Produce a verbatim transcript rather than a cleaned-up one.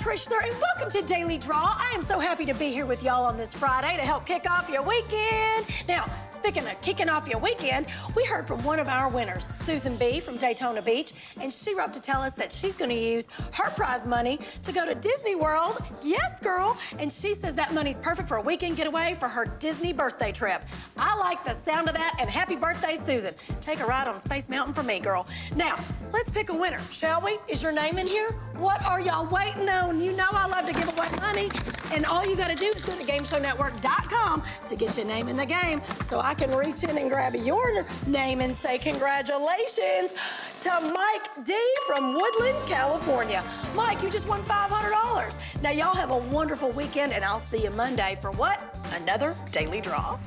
Trish Thurr, and welcome to Daily Draw. I am so happy to be here with y'all on this Friday to help kick off your weekend. Now, speaking of kicking off your weekend, we heard from one of our winners, Susan B. from Daytona Beach, and she wrote to tell us that she's gonna use her prize money to go to Disney World, yes, girl, and she says that money's perfect for a weekend getaway for her Disney birthday trip. I like the sound of that, and happy birthday, Susan. Take a ride on Space Mountain for me, girl. Now, let's pick a winner, shall we? Is your name in here? What are y'all waiting on? You know I love to give away money, and all you gotta do is go to game show network dot com to get your name in the game, so I can reach in and grab your name and say congratulations to Mike D from Woodland, California. Mike, you just won five hundred dollars. Now y'all have a wonderful weekend, and I'll see you Monday for what? Another Daily Draw.